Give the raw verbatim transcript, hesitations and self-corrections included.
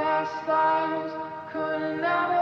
past lives could never